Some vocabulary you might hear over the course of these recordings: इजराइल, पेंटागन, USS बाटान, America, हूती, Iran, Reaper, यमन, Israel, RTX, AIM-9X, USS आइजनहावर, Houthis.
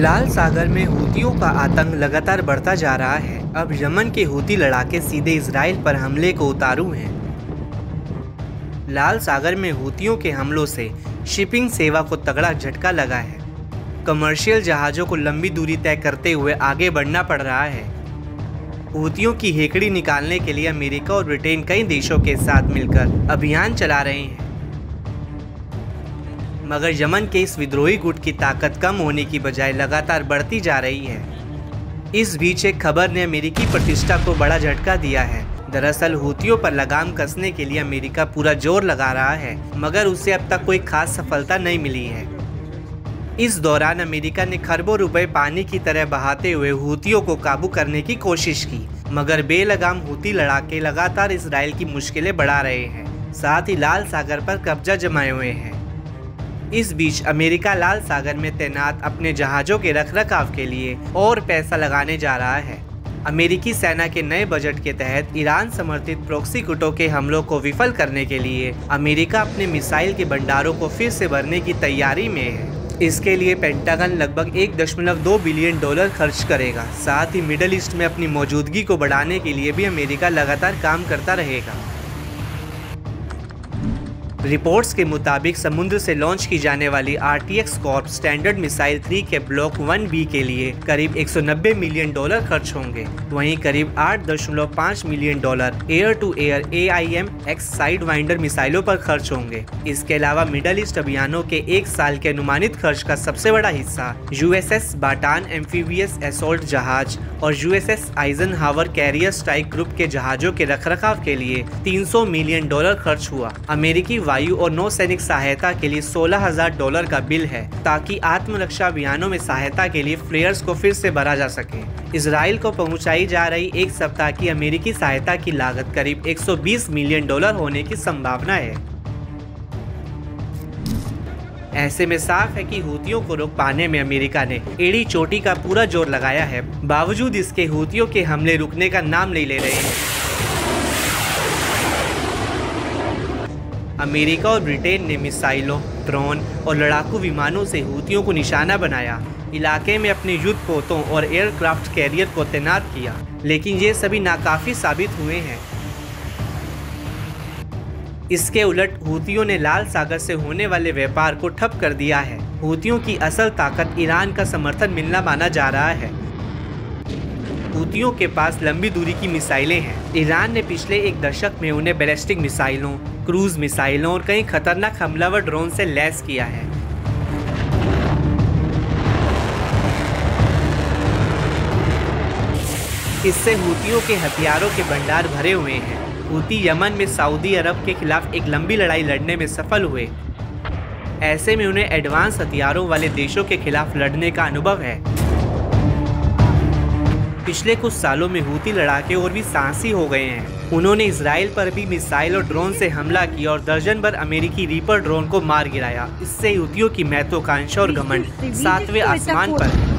लाल सागर में हूतियों का आतंक लगातार बढ़ता जा रहा है। अब यमन के हूती लड़ाके सीधे इजराइल पर हमले को उतारू हैं। लाल सागर में हूतियों के हमलों से शिपिंग सेवा को तगड़ा झटका लगा है। कमर्शियल जहाज़ों को लंबी दूरी तय करते हुए आगे बढ़ना पड़ रहा है। हूतियों की हेकड़ी निकालने के लिए अमेरिका और ब्रिटेन कई देशों के साथ मिलकर अभियान चला रहे हैं, मगर यमन के इस विद्रोही गुट की ताकत कम होने की बजाय लगातार बढ़ती जा रही है। इस बीच एक खबर ने अमेरिकी प्रतिष्ठा को बड़ा झटका दिया है। दरअसल हूतियों पर लगाम कसने के लिए अमेरिका पूरा जोर लगा रहा है, मगर उसे अब तक कोई खास सफलता नहीं मिली है। इस दौरान अमेरिका ने खरबों रुपए पानी की तरह बहाते हुए हूतियों को काबू करने की कोशिश की, मगर बेलगाम हूती लड़ाके लगातार इसराइल की मुश्किलें बढ़ा रहे हैं, साथ ही लाल सागर पर कब्जा जमाए हुए हैं। इस बीच अमेरिका लाल सागर में तैनात अपने जहाज़ों के रखरखाव के लिए और पैसा लगाने जा रहा है। अमेरिकी सेना के नए बजट के तहत ईरान समर्थित प्रॉक्सी गुटों के हमलों को विफल करने के लिए अमेरिका अपने मिसाइल के भंडारों को फिर से भरने की तैयारी में है। इसके लिए पेंटागन लगभग $1.2 बिलियन खर्च करेगा। साथ ही मिडल ईस्ट में अपनी मौजूदगी को बढ़ाने के लिए भी अमेरिका लगातार काम करता रहेगा। रिपोर्ट्स के मुताबिक समुद्र से लॉन्च की जाने वाली RTX कॉर्प स्टैंडर्ड मिसाइल 3 के ब्लॉक 1B के लिए करीब $190 मिलियन खर्च होंगे। वहीं करीब $8.5 million air to air AIM-9X sidewinder मिसाइलों पर खर्च होंगे। इसके अलावा मिडल ईस्ट अभियानों के एक साल के अनुमानित खर्च का सबसे बड़ा हिस्सा USS बाटान एम्फीबियस असॉल्ट जहाज और USS आइजनहावर carrier strike group के जहाजों के रखरखाव के लिए $300 मिलियन खर्च हुआ। अमेरिकी वायु और नौसैनिक सहायता के लिए $16,000 का बिल है, ताकि आत्मरक्षा अभियानों में सहायता के लिए फ्लेयर्स को फिर से भरा जा सके। इसराइल को पहुंचाई जा रही एक सप्ताह की अमेरिकी सहायता की लागत करीब $120 मिलियन होने की संभावना है। ऐसे में साफ है कि हूतियों को रोक पाने में अमेरिका ने एड़ी चोटी का पूरा जोर लगाया है। बावजूद इसके हूतियों के हमले रुकने का नाम नहीं ले रहे हैं। अमेरिका और ब्रिटेन ने मिसाइलों, ड्रोन और लड़ाकू विमानों से हूतियों को निशाना बनाया, इलाके में अपने युद्धपोतों और एयरक्राफ्ट कैरियर को तैनात किया, लेकिन ये सभी नाकाफी साबित हुए हैं। इसके उलट हूतियों ने लाल सागर से होने वाले व्यापार को ठप कर दिया है। हूतियों की असल ताकत ईरान का समर्थन मिलना माना जा रहा है। हूतियों के पास लंबी दूरी की मिसाइलें हैं। ईरान ने पिछले एक दशक में उन्हें बैलिस्टिक मिसाइलों, क्रूज मिसाइलों और कई खतरनाक हमलावर ड्रोन से लैस किया है। इससे हूतियों के हथियारों के भंडार भरे हुए हैं। हूती यमन में सऊदी अरब के खिलाफ एक लंबी लड़ाई लड़ने में सफल हुए। ऐसे में उन्हें एडवांस हथियारों वाले देशों के खिलाफ लड़ने का अनुभव है। पिछले कुछ सालों में हूती लड़ाके और भी साहसी हो गए हैं। उन्होंने इसराइल पर भी मिसाइल और ड्रोन से हमला किया और दर्जन भर अमेरिकी रीपर ड्रोन को मार गिराया। इससे हूतियों की महत्वाकांक्षा और घमंड सातवें आसमान पर है।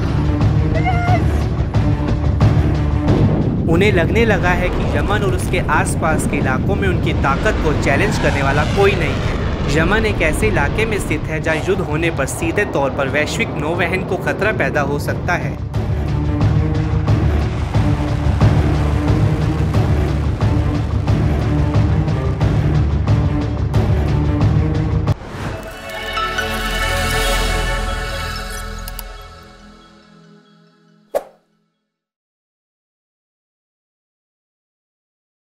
उन्हें लगने लगा है कि यमन और उसके आसपास के इलाकों में उनकी ताकत को चैलेंज करने वाला कोई नहीं है। यमन एक ऐसे इलाके में स्थित है जहाँ युद्ध होने पर सीधे तौर पर वैश्विक नौवहन को खतरा पैदा हो सकता है।